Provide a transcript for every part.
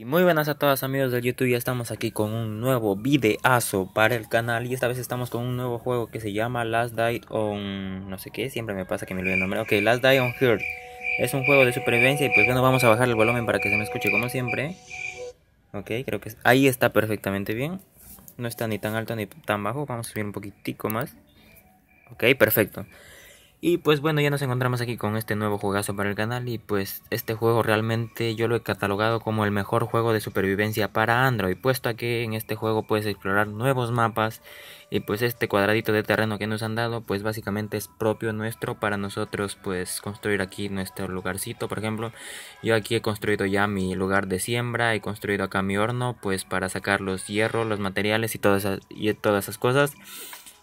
Y muy buenas a todos amigos del YouTube, ya estamos aquí con un nuevo videazo para el canal. Y esta vez estamos con un nuevo juego que se llama Last Day on... no sé qué, siempre me pasa que me lo nombre. Ok, Last Day on Earth. Es un juego de supervivencia y pues bueno, vamos a bajar el volumen para que se me escuche como siempre. Ok, creo que ahí está perfectamente bien. No está ni tan alto ni tan bajo, vamos a subir un poquitico más. Ok, perfecto. Y pues bueno, ya nos encontramos aquí con este nuevo juegazo para el canal. Y pues este juego realmente yo lo he catalogado como el mejor juego de supervivencia para Android, puesto a que en este juego puedes explorar nuevos mapas. Y pues este cuadradito de terreno que nos han dado pues básicamente es propio nuestro para nosotros pues construir aquí nuestro lugarcito. Por ejemplo, yo aquí he construido ya mi lugar de siembra, he construido acá mi horno pues para sacar los hierros, los materiales y todas esas cosas.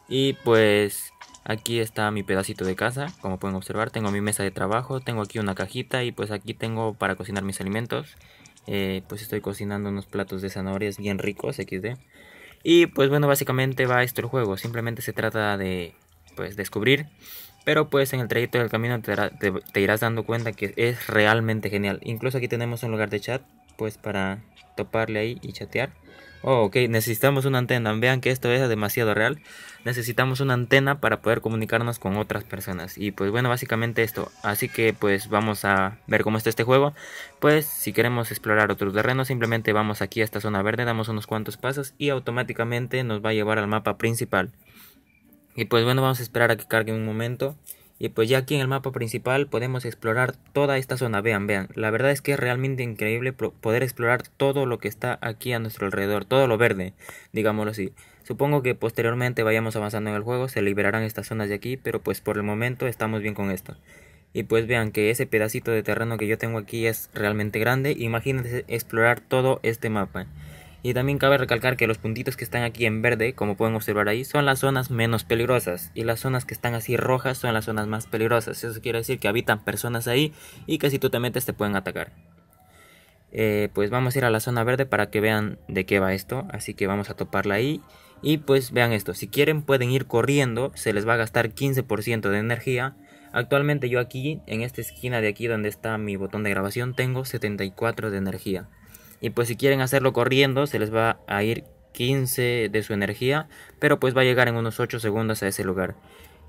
Y pues... aquí está mi pedacito de casa, como pueden observar, tengo mi mesa de trabajo, tengo aquí una cajita y pues aquí tengo para cocinar mis alimentos. Pues estoy cocinando unos platos de zanahorias bien ricos, XD. Y pues bueno, básicamente va esto el juego, simplemente se trata de pues descubrir. Pero pues en el trayecto del camino te irás dando cuenta que es realmente genial. Incluso aquí tenemos un lugar de chat, pues para toparle ahí y chatear. Oh, ok, necesitamos una antena, vean que esto es demasiado real. Necesitamos una antena para poder comunicarnos con otras personas. Y pues bueno, básicamente esto. Así que pues vamos a ver cómo está este juego. Pues si queremos explorar otro terreno, simplemente vamos aquí a esta zona verde, damos unos cuantos pasos y automáticamente nos va a llevar al mapa principal. Y pues bueno, vamos a esperar a que cargue un momento. Y pues ya aquí en el mapa principal podemos explorar toda esta zona, vean, la verdad es que es realmente increíble poder explorar todo lo que está aquí a nuestro alrededor, todo lo verde, digámoslo así. Supongo que posteriormente vayamos avanzando en el juego, se liberarán estas zonas de aquí, pero pues por el momento estamos bien con esto. Y pues vean que ese pedacito de terreno que yo tengo aquí es realmente grande, imagínense explorar todo este mapa. Y también cabe recalcar que los puntitos que están aquí en verde, como pueden observar ahí, son las zonas menos peligrosas. Y las zonas que están así rojas son las zonas más peligrosas. Eso quiere decir que habitan personas ahí y que si tú te metes te pueden atacar. Pues vamos a ir a la zona verde para que vean de qué va esto. Así que vamos a toparla ahí. Y pues vean esto, si quieren pueden ir corriendo, se les va a gastar 15% de energía. Actualmente yo aquí, en esta esquina de aquí donde está mi botón de grabación, tengo 74 de energía. Y pues si quieren hacerlo corriendo se les va a ir 15 de su energía, pero pues va a llegar en unos 8 segundos a ese lugar.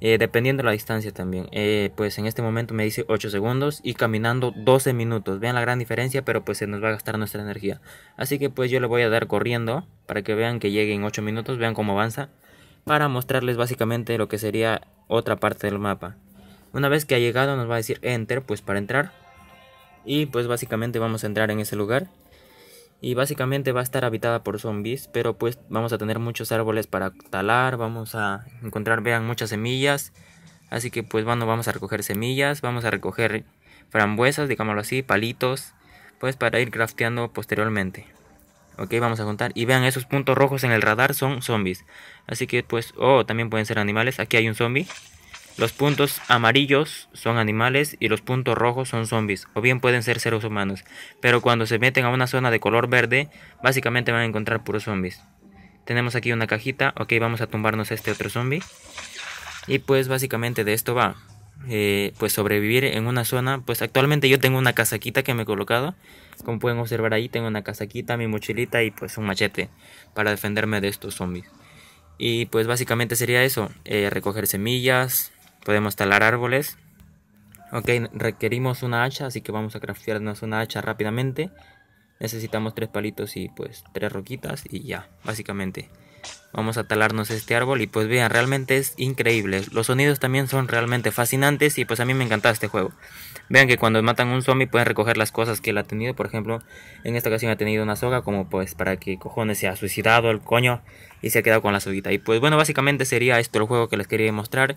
Dependiendo la distancia también, pues en este momento me dice 8 segundos y caminando 12 minutos. Vean la gran diferencia, pero pues se nos va a gastar nuestra energía. Así que pues yo le voy a dar corriendo para que vean que llegue en 8 minutos, vean cómo avanza. Para mostrarles básicamente lo que sería otra parte del mapa. Una vez que ha llegado nos va a decir Enter pues para entrar. Y pues básicamente vamos a entrar en ese lugar. Y básicamente va a estar habitada por zombies, pero pues vamos a tener muchos árboles para talar, vamos a encontrar, vean, muchas semillas. Así que pues bueno, vamos a recoger semillas, vamos a recoger frambuesas, digámoslo así, palitos, pues para ir crafteando posteriormente. Ok, vamos a juntar, y vean esos puntos rojos en el radar son zombies. Así que pues, también pueden ser animales, aquí hay un zombie. Los puntos amarillos son animales y los puntos rojos son zombies, o bien pueden ser seres humanos. Pero cuando se meten a una zona de color verde, básicamente van a encontrar puros zombies. Tenemos aquí una cajita, ok, vamos a tumbarnos este otro zombie. Y pues básicamente de esto va, pues sobrevivir en una zona. Pues actualmente yo tengo una casaquita que me he colocado. Como pueden observar ahí, tengo una casaquita, mi mochilita y pues un machete para defenderme de estos zombies. Y pues básicamente sería eso, recoger semillas. Podemos talar árboles. Ok, requerimos una hacha, así que vamos a craftearnos una hacha rápidamente. Necesitamos 3 palitos y pues 3 roquitas y ya, básicamente. Vamos a talarnos este árbol y pues vean, realmente es increíble. Los sonidos también son realmente fascinantes y pues a mí me encantaba este juego. Vean que cuando matan a un zombie pueden recoger las cosas que él ha tenido. Por ejemplo, en esta ocasión ha tenido una soga, como pues para que cojones se ha suicidado el coño y se ha quedado con la soguita. Y pues bueno, básicamente sería esto el juego que les quería mostrar.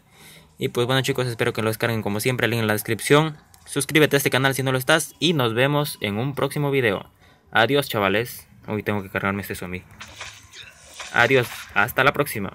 Y pues bueno chicos, espero que lo descarguen como siempre, el link en la descripción. Suscríbete a este canal si no lo estás y nos vemos en un próximo video. Adiós chavales. Uy, tengo que cargarme este zombie. Adiós, hasta la próxima.